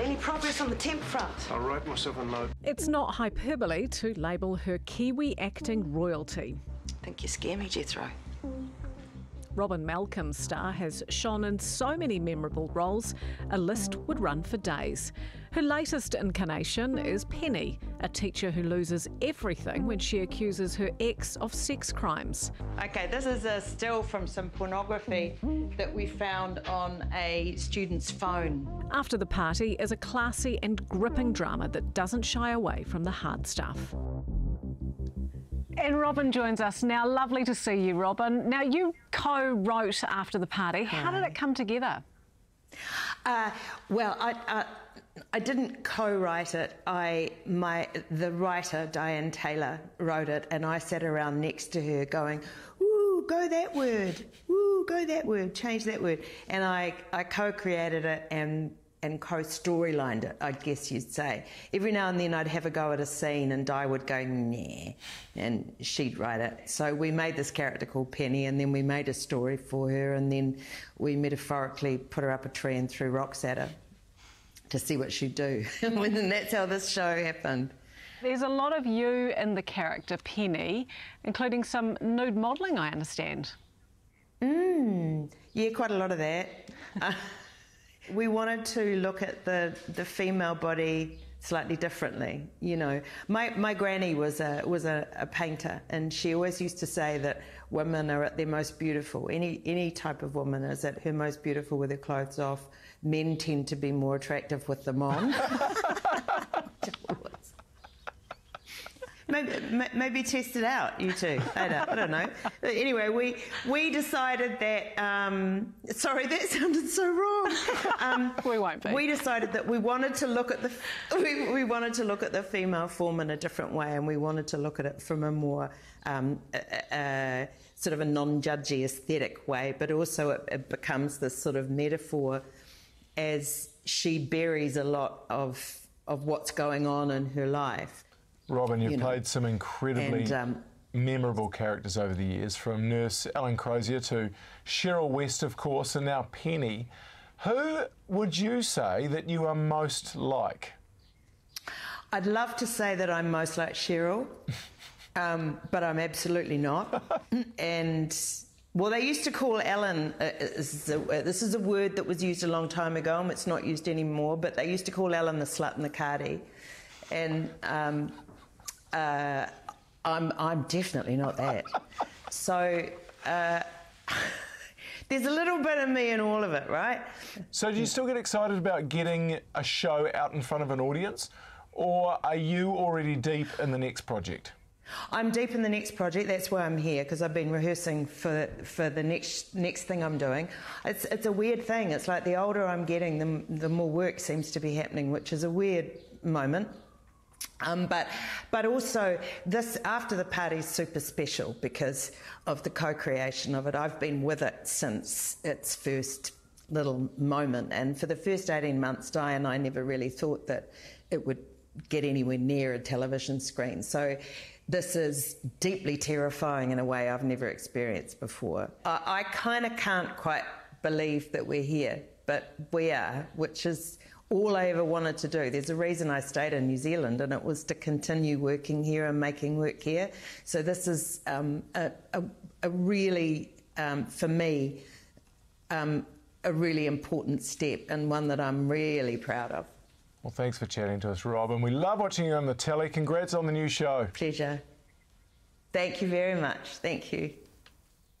Any progress on the temp front? I'll write myself a note. It's not hyperbole to label her Kiwi acting royalty. I think you scare me, Jethro. Robyn Malcolm's star has shone in so many memorable roles, a list would run for days. Her latest incarnation is Penny, a teacher who loses everything when she accuses her ex of sex crimes. Okay, this is a still from some pornography that we found on a student's phone. After the Party is a classy and gripping drama that doesn't shy away from the hard stuff. And Robyn joins us now. Lovely to see you, Robyn. Now, you co-wrote After the Party. How did it come together? Well, I didn't co-write it. The writer, Dianne Taylor, wrote it, and I sat around next to her going, "Ooh, go that word. Ooh, go that word. Change that word." And I co-created it and co-storylined it, I guess you'd say. Every now and then I'd have a go at a scene and Di would go, "Nah," and she'd write it. So we made this character called Penny, and then we made a story for her, and then we metaphorically put her up a tree and threw rocks at her to see what she'd do. And that's how this show happened. There's a lot of you in the character Penny, including some nude modelling, I understand. Yeah, quite a lot of that. We wanted to look at the female body slightly differently, you know. My granny was a painter, and she always used to say that women are at their most beautiful. Any type of woman is at her most beautiful with her clothes off. Men tend to be more attractive with them on. Maybe test it out, you two. I don't know. But anyway, we decided that... sorry, that sounded so wrong. We won't be. We decided that we wanted to look at the... We wanted to look at the female form in a different way, and we wanted to look at it from a more... sort of a non-judgy aesthetic way, but also it becomes this sort of metaphor as she buries a lot of what's going on in her life. Robyn, you've played some incredibly memorable characters over the years, from Nurse Ellen Crozier to Cheryl West, of course, and now Penny. Who would you say that you are most like? I'd love to say that I'm most like Cheryl, but I'm absolutely not. And... well, they used to call Ellen, this is a word that was used a long time ago and it's not used anymore, but they used to call Ellen the slut and the cardi. And... I'm definitely not that. So there's a little bit of me in all of it, right? So do you still get excited about getting a show out in front of an audience, or are you already deep in the next project? I'm deep in the next project. That's why I'm here, because I've been rehearsing for the next thing I'm doing. It's a weird thing. It's like the older I'm getting, the more work seems to be happening, which is a weird moment. But also, this After the Party is super special because of the co-creation of it. I've been with it since its first little moment, and for the first 18 months, Di and I never really thought that it would get anywhere near a television screen. So this is deeply terrifying in a way I've never experienced before. I kind of can't quite believe that we're here, but we are, which is... all I ever wanted to do. There's a reason I stayed in New Zealand, and it was to continue working here and making work here. So this is a really, for me, a really important step, and one that I'm really proud of. Well, thanks for chatting to us, Robyn. We love watching you on the telly. Congrats on the new show. Pleasure. Thank you very much. Thank you.